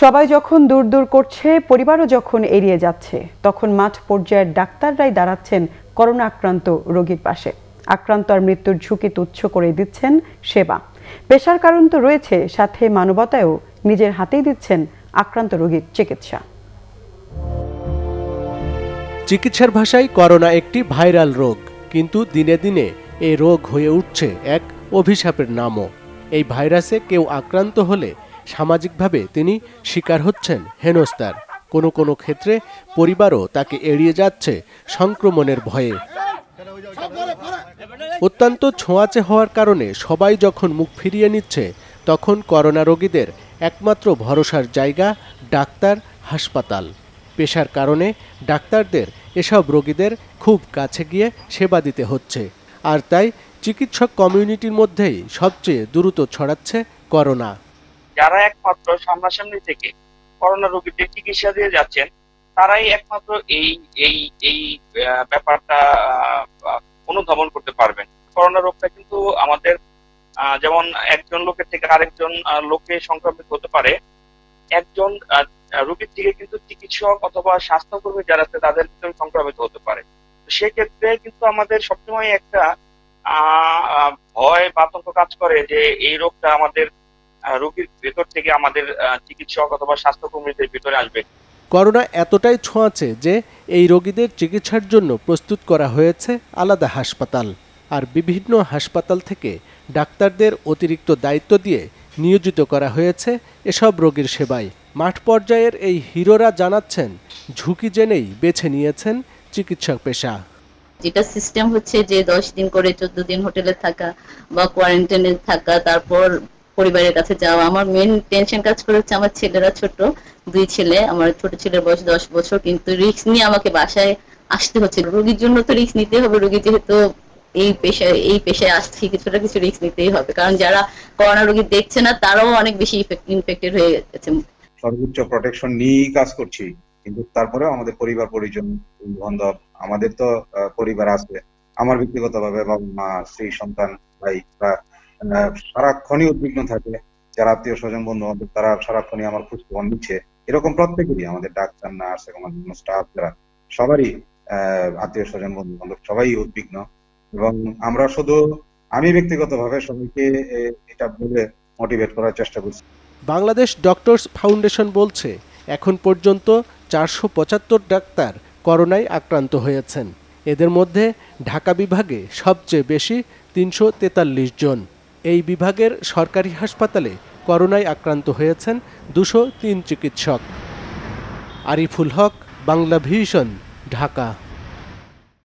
সবাই যখন দূর দূর করছে পরিবারও যখন এড়িয়ে যাচ্ছে তখন মাঠ পর্যায়ের ডাক্তাররাই দাঁড়াচ্ছেন করোনা আক্রান্ত রোগীর পাশে। আক্রান্ত আর মৃত্যুর ঝুঁকি তুচ্ছ করে দিচ্ছেন সেবা। পেশার কারণ তো রয়েছে, সাথে মানবতায়ও নিজের হাতেই দিচ্ছেন আক্রান্ত রোগীর চিকিৎসা। চিকিৎসার ভাষায় করোনা একটি ভাইরাল রোগ, কিন্তু দিনে দিনে এই রোগ হয়ে উঠছে এক অভিশাপের নামও। এই ভাইরাসে কেউ আক্রান্ত হলে সামাজিকভাবে তিনি শিকার হচ্ছেন হেনস্থার। কোনো কোনো ক্ষেত্রে পরিবারও তাকে এড়িয়ে যাচ্ছে সংক্রমণের ভয়ে। অত্যন্ত ছোঁয়াচে হওয়ার কারণে সবাই যখন মুখ ফিরিয়ে নিচ্ছে তখন করোনা রোগীদের একমাত্র ভরসার জায়গা ডাক্তার, হাসপাতাল। পেশার কারণে ডাক্তারদের এসব রোগীদের খুব কাছে গিয়ে সেবা দিতে হচ্ছে, আর তাই চিকিৎসক কমিউনিটির মধ্যেই সবচেয়ে দ্রুত ছড়াচ্ছে করোনা। যারা একমাত্র সামনাসামনি থেকে করোনা রোগীদের চিকিৎসা দিয়ে যাচ্ছেন তারাই একমাত্র এই ব্যাপারটা অনুধাবন করতে পারবেন। করোনা রোগটা কিন্তু আমাদের যেমন একজন লোকের থেকে আরেকজন লোকে সংক্রমিত হতে পারে, একজন রোগীর থেকে কিন্তু চিকিৎসক অথবা স্বাস্থ্যকর্মী যারা আছে তাদের ভিতরে সংক্রমিত হতে পারে। সেক্ষেত্রে কিন্তু আমাদের সবসময় একটা ভয় বা আতঙ্ক কাজ করে যে এই রোগটা আমাদের রোগীর ভেতর থেকে আমাদের চিকিৎসক অথবা স্বাস্থ্যকর্মীদের ভিতরে আসবে। করোনা এতটাই ছোঁয়াচে যে এই রোগীদের চিকিৎসার জন্য প্রস্তুত করা হয়েছে আলাদা হাসপাতাল, আর বিভিন্ন হাসপাতাল থেকে ডাক্তারদের অতিরিক্ত দায়িত্ব দিয়ে নিয়োজিত করা হয়েছে এসব রোগীর সেবায়। মাঠ পর্যায়ের এই হিরোরা জানাচ্ছেন ঝুঁকি জেনেই বেছে নিয়েছেন চিকিৎসক পেশা। যেটা সিস্টেম হচ্ছে যে 10 দিন করে 14 দিন হোটেলে থাকা বা কোয়ারেন্টাইনে থাকা, তারপর পরিবারের কাছে যাওয়া। আমার মেইন টেনশন কাজ করে হচ্ছে আমার ছেলেরা ছোট, দুই ছেলে। আমার ছোট ছেলের বয়স 10 বছর, কিন্তু রিস্ক নিয়ে আমাকে বাসায় আসতে হচ্ছে। রোগীর জন্য তো রিস্ক নিতে হবে, রোগী যেহেতু এই পেশায় আসছে কিছুটা কিছু রিস্ক নিতেই হবে, কারণ যারা করোনা রোগী দেখছে না তারাও অনেক বেশি ইনফেক্টেড হয়ে গেছে। সর্বোচ্চ প্রোটেকশন নিয়ে কাজ করছি, কিন্তু তারপরে আমাদের পরিবার পরিজন বন্ধু, আমাদের তো পরিবার আছে। আমার ব্যক্তিগতভাবে বাবা, মা, স্ত্রী, সন্তান, ভাই, সারাক্ষণই উদ্বিগ্ন থাকে। যারা আত্মীয় স্বজন বন্ধু বান্ধব তারা সারাক্ষণই আমার খোঁজ খবর নিচ্ছে। এরকম প্রত্যেকেরই, আমাদের ডাক্তার, নার্স এবং অন্যান্য স্টাফ যারা, সবারই আত্মীয় স্বজন বন্ধু বান্ধব সবাই উদ্বিগ্ন। এবং আমরা শুধু আমি ব্যক্তিগতভাবে সবাইকে এটা বলে মোটিভেট করার চেষ্টা করছি। বাংলাদেশ ডক্টরস ফাউন্ডেশন বলছে এখন পর্যন্ত 475 ডাক্তার করোনায় আক্রান্ত হয়েছেন। এদের মধ্যে ঢাকা বিভাগে সবচেয়ে বেশি 343 জন। এই বিভাগের সরকারি হাসপাতালে করোনায় আক্রান্ত হয়েছেন 203 চিকিৎসক। আরিফুল হক, বাংলা ভিশন, ঢাকা।